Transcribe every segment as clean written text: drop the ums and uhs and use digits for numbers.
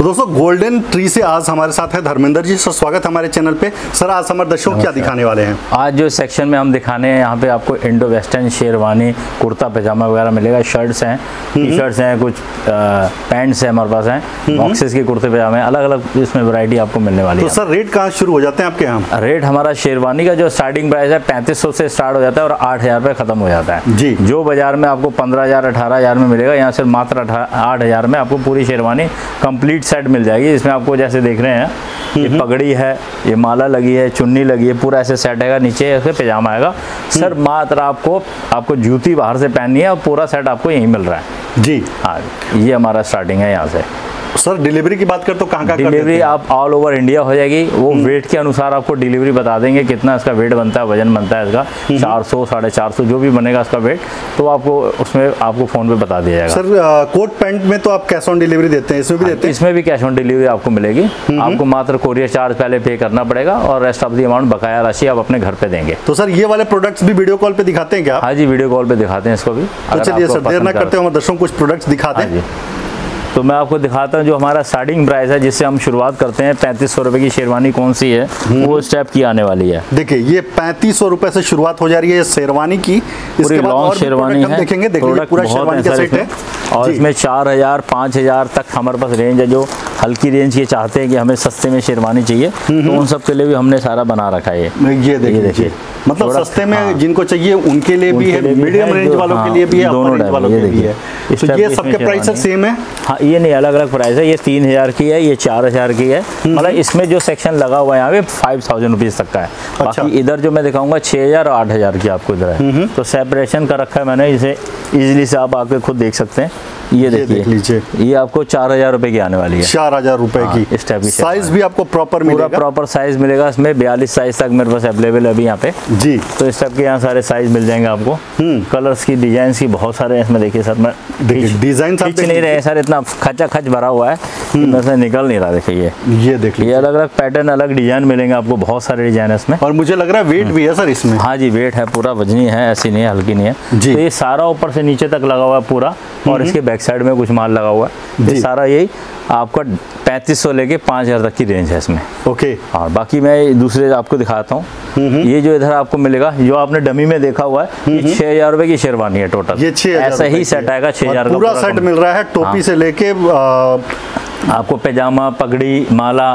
तो दोस्तों golden tree से आज हमारे साथ है धर्मेंद्र जी। सर स्वागत हमारे चैनल पे। सर आज हमारे दर्शकों क्या दिखाने वाले हैं? आज जो सेक्शन में हम दिखाने हैं यहाँ पे आपको इंडो वेस्टर्न शेरवानी कुर्ता पैजामा वगैरह मिलेगा। शर्ट्स हैं, टी शर्ट्स हैं, कुछ पैंट्स हैं हमारे पास हैं, बॉक्सेस के कुर्ते पैजामे, अलग अलग इसमें वैरायटी आपको मिलने वाली है। तो सर रेट कहाँ शुरू हो जाते हैं आपके यहाँ? रेट हमारा शेरवानी का जो स्टार्टिंग प्राइस है 3500 से स्टार्ट हो जाता है और 8000 रुपये खत्म हो जाता है जी। जो बाजार में आपको 15000 18000 में मिलेगा, यहाँ सिर्फ मात्र 8000 में आपको पूरी शेरवानी कंप्लीट सेट मिल जाएगी। इसमें आपको जैसे देख रहे हैं ये पगड़ी है, ये माला लगी है, चुन्नी लगी है, पूरा ऐसे सेट आएगा, नीचे ऐसे पैजामा आएगा। सर मात्र आपको जूती बाहर से पहननी है और पूरा सेट आपको यहीं मिल रहा है जी। हाँ, ये हमारा स्टार्टिंग है यहाँ से। सर डिलीवरी की बात कर तो कहाँ डिलीवरी आप ऑल ओवर इंडिया हो जाएगी। वो वेट के अनुसार आपको डिलीवरी बता देंगे कितना इसका वेट बनता है, वजन बनता है इसका 400 450 जो भी बनेगा इसका वेट, तो आपको उसमें आपको फ़ोन पे बता दिया जाएगा। सर कोट पैंट में तो आप कैश ऑन डिलीवरी देते हैं? इसमें भी देते हैं, इसमें भी कैश ऑन डिलीवरी आपको मिलेगी। आपको मात्र कोरियर चार्ज पहले पे करना पड़ेगा और रेस्ट ऑफ दी अमाउंट बकाया राशि आप अपने घर पर देंगे। तो सर ये वाले प्रोडक्ट्स भी वीडियो कॉल पर दिखाते हैं क्या? हाँ जी, वीडियो कॉल पर दिखाते हैं इसको भी। चलिए सर देर ना करते हमारे दर्शकों कुछ प्रोडक्ट्स दिखाते हैं। तो मैं आपको दिखाता हूँ जो हमारा स्टार्टिंग प्राइस है जिससे हम शुरुआत करते हैं। 3500 रुपए की शेरवानी कौन सी है वो स्टेप की आने वाली है। देखिए ये 3500 रुपए से शुरुआत हो जा रही है शेरवानी की। इसके बाद और शेरवानी है, देखेंगे पूरा शेरवानी का सेट है और इसमें 4000 5000 तक हमारे पास रेंज है। जो हल्की रेंज ये चाहते हैं कि हमें सस्ते में शेरवानी चाहिए तो उन सबके लिए भी हमने सारा बना रखा है। ये देखिए मतलब सस्ते में जिनको चाहिए उनके लिए भी है, मीडियम रेंज वालों के लिए भी है, दोनों रेंज वालों के लिए है। तो ये सबके प्राइस सेम है? हाँ, ये नहीं, अलग अलग प्राइस है। ये 3000 की है, ये 4000 की है। मतलब इसमें जो सेक्शन लगा हुआ है यहाँ पे 5000 रुपीज तक का है। अच्छा। बाकी इधर जो मैं दिखाऊंगा 6000 और 8000 की आपको इधर है। तो सेपरेशन कर रखा है मैंने, इसे इजीली से आप आके खुद देख सकते हैं। ये देखिए लीजिए, ये आपको 4000 रुपए की आने वाली है। 4000 रुपए की साइज भी आपको प्रॉपर मिलेगा, प्रॉपर साइज मिलेगा। इसमें 42 साइज तक मेरे पास अवेलेबल है अभी यहाँ पे जी। तो इस टाइप के यहाँ सारे साइज मिल जाएंगे आपको। कलर्स की डिजाइन की बहुत सारे हैं इसमें। देखिए सर मैं डिजाइन नहीं रहे सर, इतना खचा खच भरा हुआ है इनमें से निकल नहीं रहा। देखिए ये देखिए ये अलग अलग पैटर्न अलग डिजाइन मिलेंगे आपको, बहुत सारे डिजाइन है इसमें। और मुझे लग रहा है वेट भी है सर इसमें? हाँ जी वेट है, पूरा वजनी है, ऐसी नहीं है, हल्की नहीं है जी। तो ये सारा ऊपर से नीचे तक लगा हुआ है पूरा और इसके बैक साइड में कुछ माल लगा हुआ है। ये सारा यही आपका 3500 लेके 5000 तक की रेंज है इसमें। ओके। और बाकी मैं दूसरे आपको दिखाता हूँ। ये जो इधर आपको मिलेगा जो आपने डमी में देखा हुआ है ये 6000 रुपए की शेरवानी है टोटल। ये 6000 ऐसा ही सेट आएगा 6000 का पूरा सेट मिल रहा है। टोपी से लेके आपको पैजामा पगड़ी माला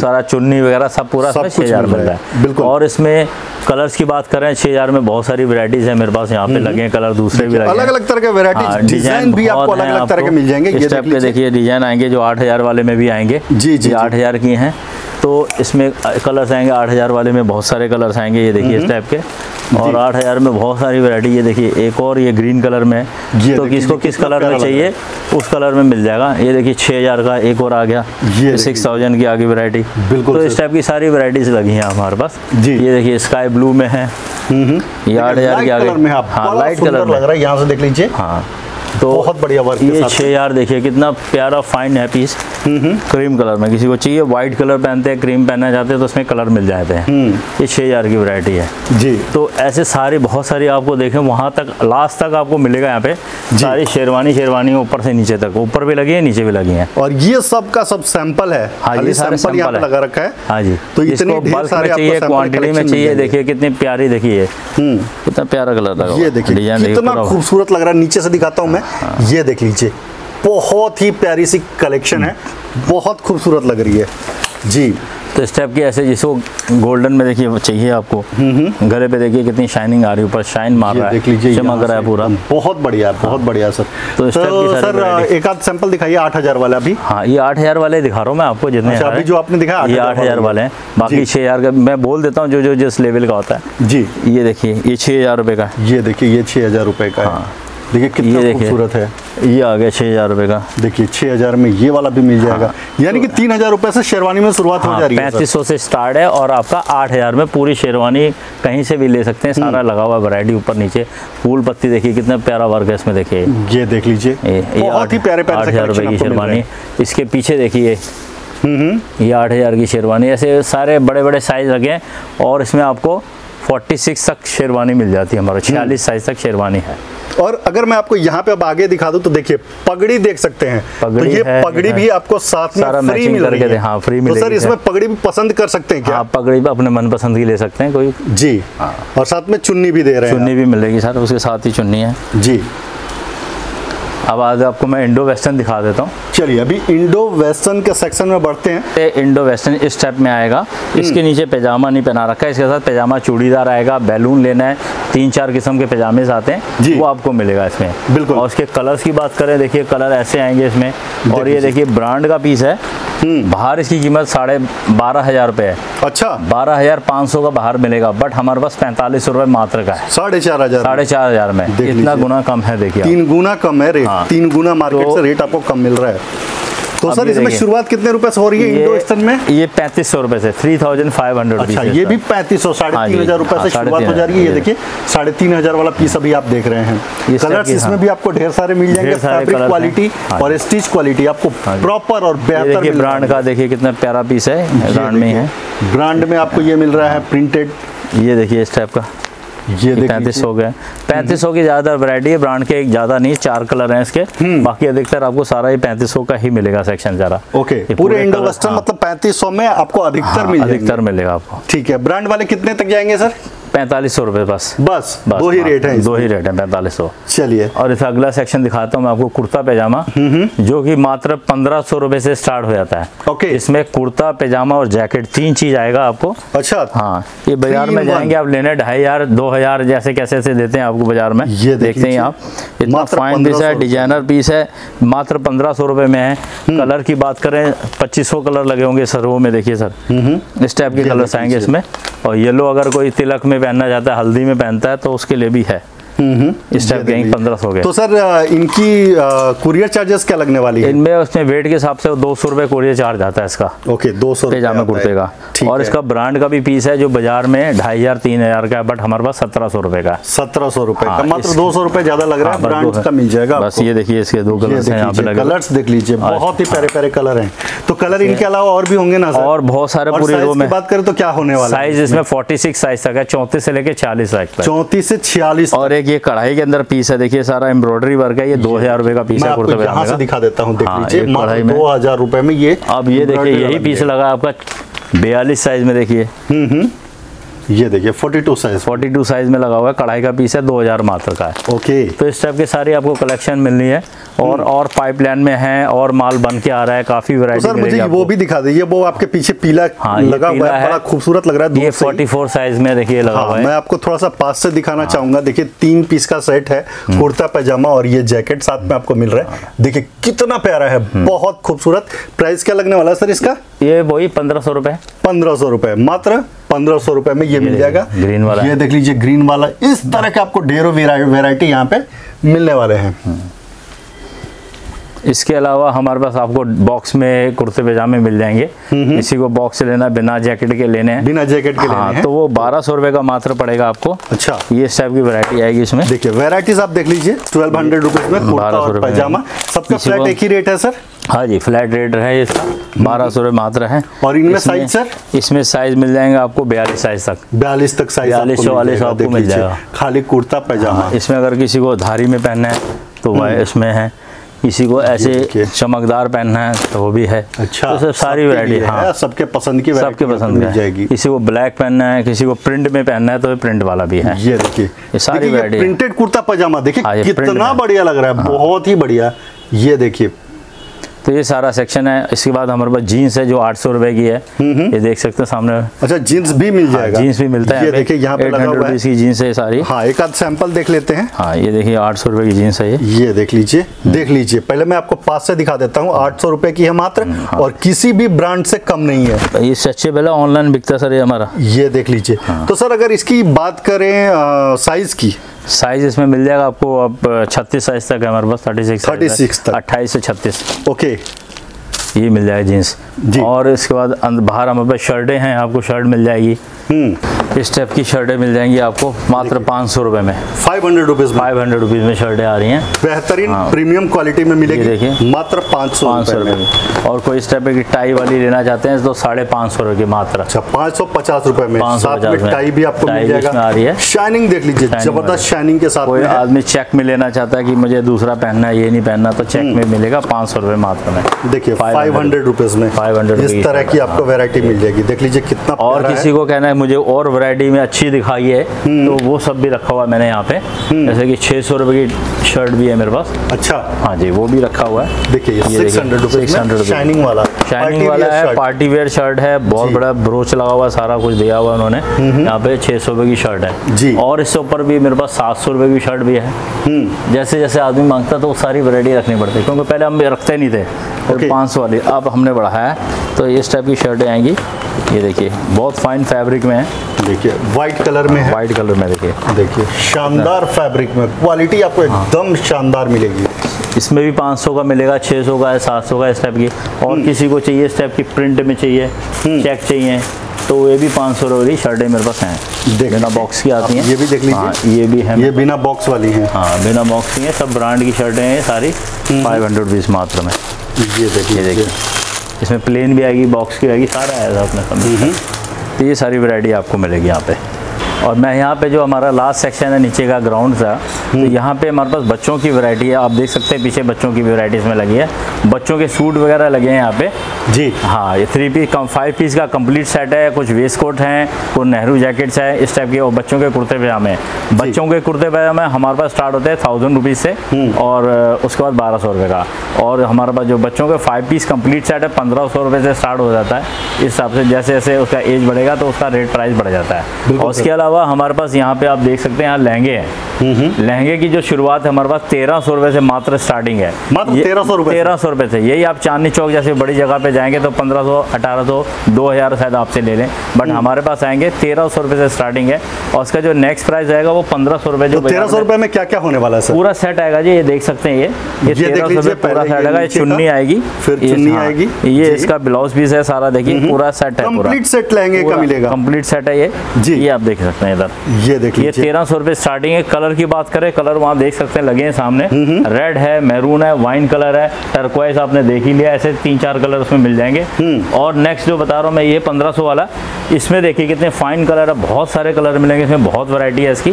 सारा चुन्नी वगैरह सब पूरा 6000 मिल रहा है बिल्कुल। और इसमें कलर्स की बात करें 6000 में बहुत सारी वैरायटीज है मेरे पास यहाँ पे लगे हैं कलर, दूसरे भी लगे अलग अलग तरह के वैरायटीज, डिजाइन भी आपको अलग अलग तरह के मिल जाएंगे। ये देखिए डिजाइन आएंगे जो 8000 वाले में भी आएंगे जी जी। 8000 की हैं तो इसमें कलर्स आएंगे, 8000 वाले में बहुत सारे कलर्स आएंगे। ये देखिए इस टाइप के, और 8000 में बहुत सारी वैरायटी। ये देखिए एक और ये ग्रीन कलर में, तो किसको किस कलर में चाहिए उस कलर में मिल जाएगा। ये देखिए 6000 का एक और आ गया, ये 6000 की आगे वैरायटी बिल्कुल। तो इस टाइप की सारी वैरायटीज लगी हैं हमारे पास। ये देखिए स्काई ब्लू में है, ये 8000 के आगे। हाँ लाइट कलर लग रहा है यहाँ से देख लीजिए। हाँ तो बहुत बढ़िया वर्क के साथ। 6000 देखिए कितना प्यारा फाइन है पीस, क्रीम कलर में। किसी को चाहिए व्हाइट कलर पहनते हैं, क्रीम पहनना चाहते हैं तो उसमें कलर मिल जाते हैं। ये 6000 की वैरायटी है जी। तो ऐसे सारे बहुत सारी आपको देखें वहाँ तक लास्ट तक आपको मिलेगा यहाँ पे सारी शेरवानी ऊपर से नीचे तक, ऊपर भी लगी है नीचे भी लगी है। और ये सब का सब सैंपल है। हाँ जी सैंपल लगा रखा है। हाँ जी तो इसको बल्क में चाहिए, क्वान्टिटी में चाहिए। देखिए कितनी प्यारी, देखिए कितना प्यारा कलर है, ये देखिए कितना खूबसूरत लग रहा है। नीचे से दिखाता हूँ मैं, ये देख लीजिए बहुत ही प्यारी सी कलेक्शन है, बहुत खूबसूरत लग रही है जी। तो इस टाइप के ऐसे जिसको गोल्डन में देखिए चाहिए आपको, गले पे देखिए कितनी शाइनिंग आ रही है, ऊपर शाइन मार रहा है, चमक रहा है पूरा, बहुत बढ़िया सर। तो इस टाइप की सर एक आध सैंपल दिखाइए 8000 वाला भी। हाँ ये 8000 वाले दिखा रहा हूँ मैं आपको जितने अभी जो आपने दिखाया ये 8000 वाले हैं। बाकी 6000 का मैं बोल देता हूँ जो जो जिस लेवल का होता है जी। ये देखिए ये 6000 रुपये का, ये देखिए ये 6000 रुपये का। देखिए कितना खूबसूरत है, ये आ गया 6000 रुपए का। देखिए 6000 में ये वाला भी मिल जाएगा। यानी कि 3000 रुपए से शेरवानी में शुरुआत हो जा रही है। 3500 से स्टार्ट है और आपका 8000 में पूरी शेरवानी कहीं से भी ले सकते हैं, सारा लगा हुआ वैरायटी ऊपर नीचे। फूल पत्ती देखिए कितना प्यारा वर्क है इसमें, देखिए ये देख लीजिए बहुत ही प्यारे 8000 रुपए की शेरवानी। इसके पीछे देखिए ये 8000 की शेरवानी, ऐसे सारे बड़े बड़े साइज लगे हैं और इसमें आपको 46 तक शेरवानी मिल जाती है। हमारा 46 साइज तक शेरवानी है। और अगर मैं आपको यहाँ पे अब आगे दिखा दूं तो देखिए पगड़ी देख सकते हैं, तो ये पगड़ी भी आपको साथ में फ्री मिल रही है। हाँ, फ्री मिल रही है। तो सर इसमें पगड़ी भी पसंद कर सकते हैं क्या? आप पगड़ी भी अपने मनपसंद की ले सकते हैं कोई जी। और साथ में चुन्नी भी दे रहे हैं, चुन्नी भी मिलेगी सर, उसके साथ ही चुन्नी है जी। अब आज आपको मैं इंडो वेस्टर्न दिखा देता हूँ। चलिए अभी इंडो वेस्टर्न के सेक्शन में बढ़ते हैं। इंडो वेस्टर्न इस टाइप में आएगा, इसके नीचे पैजामा नहीं पहना रखा है, इसके साथ पैजामा चूड़ीदार आएगा। बैलून लेना है, 3-4 किस्म के पैजामे आते हैं वो आपको मिलेगा इसमें बिल्कुल। और उसके कलर्स की बात करें, देखिए कलर ऐसे आएंगे इसमें। और ये देखिए ब्रांड का पीस है, बाहर इसकी कीमत 12,500 रुपये है। अच्छा, 12,500 का बाहर मिलेगा, बट हमारे पास 45 रुपये मात्र का है, 4,500 में। इतना गुना कम है, देखिए 3 गुना कम है रेट। हाँ। 3 गुना मार्केट से रेट आपको कम मिल रहा है। तो सर इसमें शुरुआत कितने रुपए से हो रही है इंडो वेस्टर्न में? ये 3500 रुपए से, 3500। अच्छा, ये भी 3500, 3,500 रुपए से शुरुआत हो जा रही है। ये देखिए 3,500 वाला पीस अभी आप देख रहे हैं। कलर्स इसमें भी आपको ढेर सारे मिल जाएंगे। फैब्रिक क्वालिटी और स्टिच क्वालिटी आपको प्रॉपर और बेहतर ब्रांड का, देखिए कितना प्यारा पीस है, ब्रांड में है, ब्रांड में आपको ये मिल रहा है प्रिंटेड। ये देखिए इस टाइप का, ये 3500 हो गए। 3500 की ज्यादा वैरायटी है, ब्रांड के ज्यादा नहीं, 4 कलर हैं इसके, बाकी अधिकतर आपको सारा ये 3500 का ही मिलेगा सेक्शन सारा। ओके, पूरे इंडो वेस्टर्न। हाँ। मतलब 3500 में आपको अधिकतर मिलेगा आपको। ठीक है, ब्रांड वाले कितने तक जाएंगे सर? 4500 रुपए बस दो ही रेट है 4500। चलिए और इस अगला सेक्शन दिखाता हूँ मैं आपको, कुर्ता पैजामा, जो कि मात्र 1500 रुपए से स्टार्ट हो जाता है। ओके, इसमें कुर्ता पैजामा और जैकेट 3 चीज आएगा आपको। अच्छा, हाँ, ये बाजार में जाएंगे आप लेने 2,500 2,000 जैसे कैसे देते हैं आपको बाजार में, ये देखते हैं आप। इतना फाइन पीस है, डिजाइनर पीस है, मात्र 1500 रुपए में है। कलर की बात करें 2500 कलर लगे होंगे सर वो में, देखिए सर इस टाइप के कलर्स आएंगे इसमें। और येलो अगर कोई तिलक में पहनना चाहता है, हल्दी में पहनता है, तो उसके लिए भी है। इस टाइप के 1500 गए। तो सर इनकी कुरियर चार्जेस क्या लगने वाली है? इनमें उसमें वेट के हिसाब से 200 रुपए कुरियर चार्ज आता है इसका। ओके, 200 पैजामा कुर्ते का। और इसका ब्रांड का भी पीस है जो बाजार में 2,500 3,000 का है, बट हमारे पास 1700 रुपए का। 1700 रुपए का, मात्र 200 रुपए ज्यादा लग रहा है, ब्रांड का मिल जाएगा। बस ये देखिए इसके 2 कलर्स हैं यहाँ पे, कलर्स देख लीजिए, बहुत ही प्यारे प्यारे कलर हैं। तो कलर इनके अलावा और भी होंगे ना सर? और बहुत सारे पूरी रो में बात करें तो क्या होने वाला है? साइज इसमें 46 साइज तक है, 34 से लेकर 40 तक, 34 से 46। और ये कढ़ाई के अंदर पीस है, देखिए सारा एम्ब्रॉयडरी वर्क है। ये 2,000 रुपए का पीस है, कुर्ते पे यहाँ से दिखा देता हूँ, देख लीजिए 2,000 रुपए में ये। अब ये देखिए यही पीस लगा आपका 42 साइज में, देखिए ये देखिए 42 साइज में लगा हुआ है, कढ़ाई का पीस है, 2,000 मात्र का है। ओके, तो इस टाइप के सारी आपको कलेक्शन मिलनी है। और पाइपलाइन में है और माल बन के आ रहा है, काफी वैरायटी। तो मुझे वो भी दिखा दीजिए, वो आपके पीछे पीला लगा हुआ है, बड़ा खूबसूरत लग रहा है। ये 44 साइज में देखिए लगा हुआ है। मैं आपको थोड़ा सा पास से दिखाना चाहूंगा। देखिए 3 पीस का सेट है, कुर्ता पैजामा और ये जैकेट साथ में आपको मिल रहा है। देखिए कितना प्यारा है, बहुत खूबसूरत। प्राइस क्या लगने वाला है सर इसका? ये वही 1500 रुपए, 1500 रुपए मात्र 1500 रुपए में ये मिल जाएगा। ग्रीन वाला ये देख लीजिए, ग्रीन वाला। इस तरह के आपको ढेरों वैरायटी यहाँ पे मिलने वाले हैं। इसके अलावा हमारे पास आपको बॉक्स में कुर्ते पैजामे मिल जाएंगे, किसी को बॉक्स लेना बिना जैकेट के लेने हैं, बिना जैकेट के लेने हैं, तो वो 1200 रुपए का मात्र पड़ेगा आपको। अच्छा, ये इस टाइप की वैरायटी आएगी इसमें। देखिए वैरायटीज आप देख लीजिए, 1200 रुपए में कुर्ता और पैजामा। सबका फ्लैट एक ही रेट है सर? हाँ जी, फ्लैट रेट है इसका, 1200 रुपए मात्र है। और इनमें साइज सर? इसमें साइज मिल जाएंगे आपको 42 साइज तक, 42 तक साइज, 42 आपको मिल जाएगा। खाली कुर्ता पैजामा, इसमें अगर किसी को धारी में पहनना है तो वह इसमें है, किसी को ऐसे चमकदार पहनना है तो वो भी है। अच्छा, तो सारी वैरायटी है। हाँ, सबके पसंद की मिल जाएगी। किसी को ब्लैक पहनना है, किसी को प्रिंट में पहनना है, तो प्रिंट वाला भी है। ये देखिए सारी वैरायटी, प्रिंटेड कुर्ता पजामा देखिए कितना बढ़िया लग रहा है, बहुत ही बढ़िया। ये देखिए, तो ये सारा सेक्शन है। इसके बाद हमारे पास जीन्स है जो 800 रुपए की है, ये देख सकते हैं सामने। अच्छा, जीन्स भी मिल जाएगा? जीन्स भी मिलता है, ये देखिए यहाँ पे लगा हुआ है। इसकी जीन्स है सारी। हाँ, एक आध सैंपल देख लेते हैं। हाँ, ये देखिए 800 रुपए की जीन्स है ये देख लीजिए। पहले मैं आपको पास से दिखा देता हूँ। 800 रुपए की है मात्र, और किसी भी ब्रांड से कम नहीं है। ये सच्चे पहले ऑनलाइन बिकता है सर ये हमारा, ये देख लीजिए। तो सर अगर इसकी बात करें साइज की, साइज इसमें मिल जाएगा आपको अब 36 साइज तक है हमारे पास, 36 तक, 28 से 36। ओके, ये मिल जाएगा जीन्स। और इसके बाद बाहर हमारे पास शर्टें हैं, आपको शर्ट मिल जाएगी। इस टाइप की शर्टें मिल जाएंगी आपको मात्र 500 रुपये में, 500 रुपीज़ में शर्टें आ रही हैं, बेहतरीन प्रीमियम क्वालिटी में मिलेगी। देखिए मात्र 500 रुपये में। और कोई इस टाइप की टाई वाली लेना चाहते हैं तो 550 रुपये की मात्र। अच्छा 550 रुपये में, साथ में टाई भी आपको मिल जाएगा। आ रही है शाइनिंग, देख लीजिए जबरदस्त शाइनिंग के साथ। कोई आदमी चेक में लेना चाहता है कि मुझे दूसरा पहनना है, ये नहीं पहनना, तो चेक में मिलेगा 500 रुपये मात्र में। देखिए 500 रुपीज़ में 500 इस तरह की आपको वैरायटी मिल जाएगी। देख लीजिए कितना। और किसी को कहना है मुझे और वैरायटी में अच्छी दिखाई है तो वो सब भी रखा हुआ है मैंने यहाँ पे, जैसे कि 600 रुपये की शर्ट भी है मेरे पास। अच्छा हाँ जी, वो भी रखा हुआ है। देखिए 600 रुपये शाइनिंग वाला, शाइनिंग वाला है, पार्टी वेयर शर्ट है, बहुत बड़ा ब्रोच लगा हुआ, सारा कुछ दिया हुआ उन्होंने यहाँ पे। 600 रुपये की शर्ट है जी। और इससे ऊपर भी मेरे पास 700 रुपये की शर्ट भी है। जैसे जैसे आदमी मांगता तो वो सारी वैरायटी रखनी पड़ती है, क्योंकि पहले हम रखते नहीं थे। और 500 वाली अब हमने बढ़ाया है, तो इस टाइप की शर्टें आएंगी। ये देखिए बहुत फाइन फैब्रिक में है, देखिए वाइट कलर में है, वाइट कलर में। देखिए देखिए शानदार फैब्रिक में, क्वालिटी आपको एकदम शानदार मिलेगी। इसमें भी 500 का मिलेगा, 600 का है, 700 का, इस टाइप की। और किसी को चाहिए इस टाइप की प्रिंट में चाहिए, चेक चाहिए, तो ये भी 500 रुपये की शर्टें मेरे पास हैं, बिना बॉक्स की आती हैं। ये भी देख लीजिए, ये भी है, ये बिना बॉक्स वाली है। हाँ बिना बॉक्स की है, सब ब्रांड की शर्टें हैं सारी, 500 रुपीज़ मात्र में। ये देखिए, देखिए इसमें प्लेन भी आएगी, बॉक्स की आएगी, सारा आएगा अपने समझ। तो ये सारी वैरायटी आपको मिलेगी यहाँ पे। और मैं यहाँ पे जो हमारा लास्ट सेक्शन है नीचे का ग्राउंड था, तो यहाँ पे हमारे पास बच्चों की वैरायटी है। आप देख सकते हैं पीछे बच्चों की वैरायटी इसमें लगी है, बच्चों के सूट वगैरह लगे हैं यहाँ पे जी। हाँ ये 3-5 पीस का कंप्लीट सेट है, कुछ वेस्ट कोट हैं, कुछ नेहरू जैकेट्स हैं इस टाइप के, और बच्चों के कुर्ते पैजामे हैं। बच्चों के कुर्ते पैजामे हमारे पास स्टार्ट होते हैं 1000 रुपीज़ से, और उसके बाद 1200 रुपये का। और हमारे पास जो बच्चों के 5 पीस कम्प्लीट सेट है 1500 रुपये से स्टार्ट हो जाता है। इस हिसाब से जैसे जैसे उसका एज बढ़ेगा तो उसका रेट प्राइस बढ़ जाता है। और उसके अलावा हमारे पास यहाँ पे आप देख सकते हैं, यहाँ लहंगे हैं। लहंगे की जो शुरुआत हमारे पास 1300 रुपये से मात्र स्टार्टिंग है, मात्र 1300 रुपये से। यही आप चांदनी चौक जैसे बड़ी जगह पे जाएंगे तो 1500, 1800, 2000 शायद आपसे ले लें, बट हमारे पास आएंगे 1300 रुपये से स्टार्टिंग है। और उसका जो नेक्स्ट प्राइस आएगा वो 1500 रुपये। जो 1300 रुपये में क्या क्या होने वाला है? पूरा सेट आएगा जी, ये देख सकते हैं, ये 1300 रुपये पूरा सेट आएगा। ये चुन्नी आएगी, फिर चुन्नी आएगी, ये इसका ब्लाउज पीस है सारा। देखिए पूरा सेट है, कंप्लीट सेट लहंगे का मिलेगा, कंप्लीट सेट है ये जी। ये आप देख सकते हैं इधर, ये देखिए 1300 रुपये स्टार्टिंग है। कलर की बात करें, कलर वहाँ देख सकते हैं लगे हैं सामने, रेड है, मैरून है, वाइन कलर है, टर्क्वाइज आपने देख ही लिया, ऐसे 3-4 कलर उसमें मिल जाएंगे। और नेक्स्ट जो बता रहा हूँ मैं, ये 1500 वाला, इसमें देखिए कितने फाइन कलर है, बहुत सारे कलर मिलेंगे इसमें, बहुत वैरायटी है इसकी,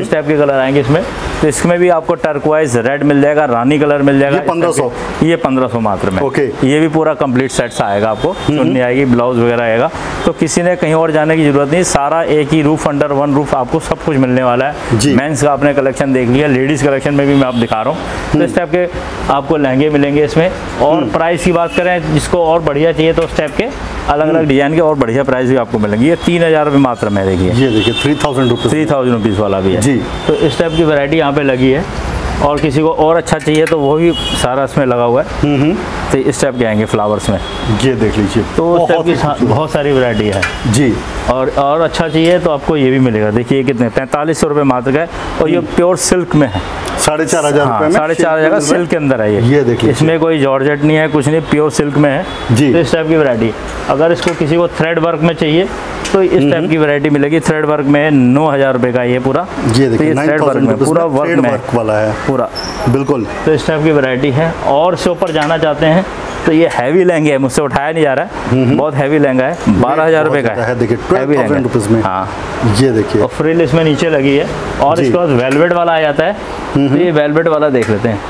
इस टाइप के कलर आएंगे इसमें। तो इसमें भी आपको टर्क्वाइज, रेड मिल जाएगा, रानी कलर मिल जाएगा। 1500, ये 1500 मात्र में। ये भी पूरा कंप्लीट सेट आएगा आपको, चुन्नी आएगी, ब्लाउज वगैरह आएगा। तो किसी ने कहीं और जाने की जरूरत नहीं, सारा एक ही रूफ, अंडर वन रूफ आपको सब कुछ मिलने वाला है। मेंस का आपने कलेक्शन देख लिया, लेडीज कलेक्शन में भी मैं आप दिखा रहा हूँ। तो इस टाइप के आपको लहंगे मिलेंगे इसमें। और प्राइस की बात करें, जिसको और बढ़िया चाहिए तो उस टाइप के अलग अलग डिजाइन के और बढ़िया प्राइस भी आपको मिलेंगे। ये 3000 रुपये मात्र में। देखिए ये देखिए 3000 रुपीज़ वाला भी है जी। तो इस टाइप की वैरायटी यहाँ पे लगी है। और किसी को और अच्छा चाहिए तो वो भी सारा इसमें लगा हुआ है। तो इस टाइप के आएंगे फ्लावर्स में, ये देख लीजिए। तो उस टाइप की बहुत सारी वैरायटी है जी। और अच्छा चाहिए तो आपको ये भी मिलेगा। देखिए कितने 4500 रुपये मात्र का है। और ये प्योर सिल्क में है, 4500 का सिल्क के अंदर है ये देखिए। इसमें कोई जॉर्जेट नहीं है, कुछ नहीं, प्योर सिल्क में है जी। तो इस टाइप की वैरायटी, अगर इसको किसी को थ्रेड वर्क में चाहिए तो इस टाइप की वैरायटी मिलेगी। थ्रेड वर्क में 9000 रुपये का ये पूरा, ये देखिए थ्रेड वर्क में पूरा वर्क वाला है पूरा, बिल्कुल। तो इस टाइप की वैरायटी है। और से ऊपर जाना चाहते हैं तो ये हैवी लहंगे है, मुझसे उठाया नहीं जा रहा है, बहुत हैवी लहंगा है, 12000 रुपये का है। देखिए 12000 रुपीज़ में। हाँ ये देखिए, और फ्रिल इसमें नीचे लगी है। और इसके बाद वेलवेट वाला आ जाता है, तो ये वेलवेट वाला देख लेते हैं।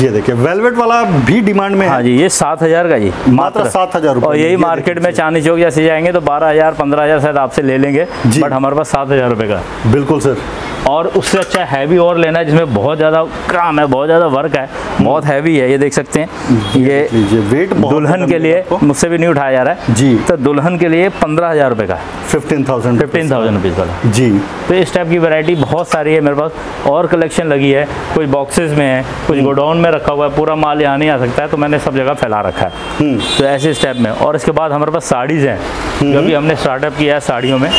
ये देखिए वेलवेट वाला भी डिमांड में है। हाँ जी, ये 7000 का जी, मात्र 7000 रुपये। और यही मार्केट में चांदनी चौक जैसे जाएंगे तो 12000, 15000 शायद आपसे ले लेंगे, बट हमारे पास 7000 रुपये का। बिल्कुल सर। और उससे अच्छा हैवी और लेना है, जिसमें बहुत ज़्यादा काम है, बहुत ज़्यादा वर्क है, बहुत हैवी है, ये देख सकते हैं। ये वेट दुल्हन के लिए, मुझसे भी नहीं उठाया जा रहा है जी। तो दुल्हन के लिए 15000 रुपये का, 15,000 रुपीज़ वाला जी। तो इस टाइप की वैरायटी बहुत सारी है मेरे पास, और कलेक्शन लगी है। कुछ बॉक्सेस में है, कुछ गोडाउन में रखा हुआ है, पूरा माल यहाँ नहीं आ सकता है, तो मैंने सब जगह फैला रखा है। तो ऐसे स्टेप में। और इसके बाद हमारे पास साड़ीज़ हैं, जो अभी हमने स्टार्टअप किया है साड़ियों में।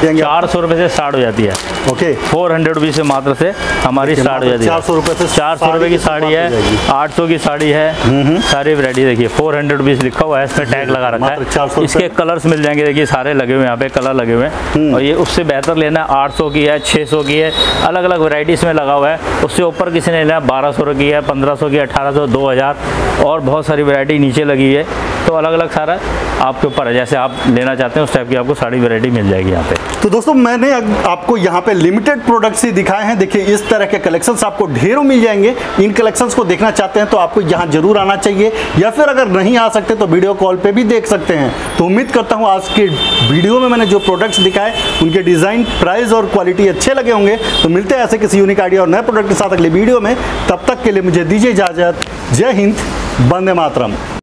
देंगे 400 रुपये से स्टार्ट हो जाती है। ओके 400 रुपीज़ से मात्र से हमारी स्टार्ट हो जाती है। 400 रुपये की साड़ी है, 800 की साड़ी है, सारी वैरायटी देखिए 400 रुपीज़ लिखा हुआ है, इसमें टैग लगा रखा है। इसके कलर्स मिल जाएंगे, देखिए सारे लगे हुए यहाँ पे कलर लगे हुए हैं। और ये उससे बेहतर लेना 800 की है, 600 की है, अलग अलग वेराइटीज़ में लगा हुआ है। उससे ऊपर किसी ने लेना 1200 की है, 1500 की, 1800, 2000 और बहुत सारी वैरायटी नीचे लगी है। तो अलग अलग सारा आपके ऊपर है, जैसे आप लेना चाहते हैं उस टाइप की आपको साड़ी वैरायटी मिल जाएगी यहाँ पे। तो दोस्तों मैंने आपको यहाँ पे लिमिटेड प्रोडक्ट्स ही दिखाए हैं। देखिए इस तरह के कलेक्शंस आपको ढेरों मिल जाएंगे। इन कलेक्शंस को देखना चाहते हैं तो आपको यहाँ जरूर आना चाहिए, या फिर अगर नहीं आ सकते तो वीडियो कॉल पे भी देख सकते हैं। तो उम्मीद करता हूँ आज के वीडियो में मैंने जो प्रोडक्ट्स दिखाए उनके डिज़ाइन, प्राइस और क्वालिटी अच्छे लगे होंगे। तो मिलते हैं ऐसे किसी यूनिक आइडिया और नए प्रोडक्ट के साथ अगले वीडियो में। तब तक के लिए मुझे दीजिए इजाज़त। जय हिंद, वंदे मातरम।